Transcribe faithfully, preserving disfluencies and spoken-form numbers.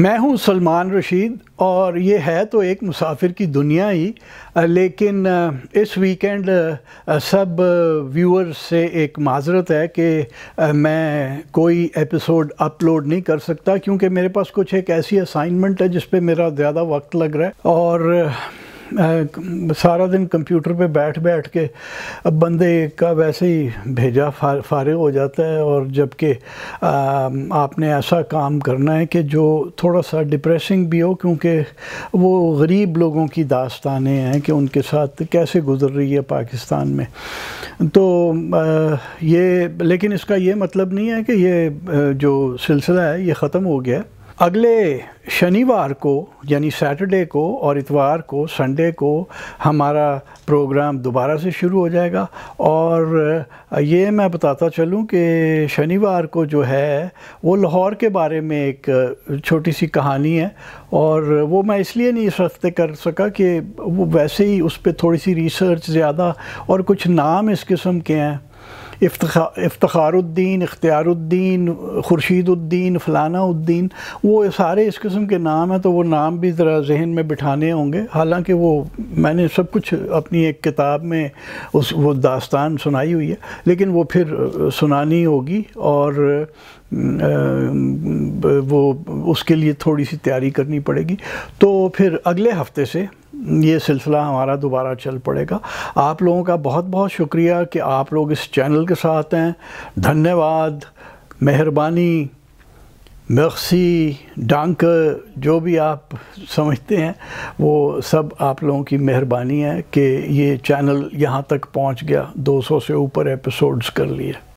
मैं हूं सलमान रशीद और ये है तो एक मुसाफिर की दुनिया ही, लेकिन इस वीकेंड सब व्यूअर्स से एक माजरत है कि मैं कोई एपिसोड अपलोड नहीं कर सकता क्योंकि मेरे पास कुछ एक ऐसी असाइनमेंट है जिस पे मेरा ज़्यादा वक्त लग रहा है और सारा दिन कंप्यूटर पे बैठ बैठ के अब बंदे का वैसे ही भेजा फारिग हो जाता है। और जबकि आपने ऐसा काम करना है कि जो थोड़ा सा डिप्रेसिंग भी हो, क्योंकि वो गरीब लोगों की दास्तानें हैं कि उनके साथ कैसे गुजर रही है पाकिस्तान में। तो ये, लेकिन इसका ये मतलब नहीं है कि ये जो सिलसिला है ये ख़त्म हो गया। अगले शनिवार को यानी सैटरडे को और इतवार को, संडे को हमारा प्रोग्राम दोबारा से शुरू हो जाएगा। और ये मैं बताता चलूं कि शनिवार को जो है वो लाहौर के बारे में एक छोटी सी कहानी है, और वो मैं इसलिए नहीं इस हफ्ते कर सका कि वो वैसे ही उस पर थोड़ी सी रिसर्च ज़्यादा, और कुछ नाम इस किस्म के हैं, इफ्तिखारुद्दीन, इख्तियारुद्दीन, खुर्शीदुद्दीन, फ़लानाउद्दीन, वो सारे इस किस्म के नाम हैं, तो वो नाम भी ज़रा जहन में बिठाने होंगे। हालांकि वो मैंने सब कुछ अपनी एक किताब में उस वो दास्तान सुनाई हुई है, लेकिन वो फिर सुनानी होगी और वो उसके लिए थोड़ी सी तैयारी करनी पड़ेगी। तो फिर अगले हफ्ते से ये सिलसिला हमारा दोबारा चल पड़ेगा। आप लोगों का बहुत बहुत शुक्रिया कि आप लोग इस चैनल के साथ हैं। धन्यवाद, मेहरबानी, मर्सी, डांक, जो भी आप समझते हैं वो सब आप लोगों की मेहरबानी है कि ये चैनल यहाँ तक पहुँच गया, दो सौ से ऊपर एपिसोड्स कर लिए।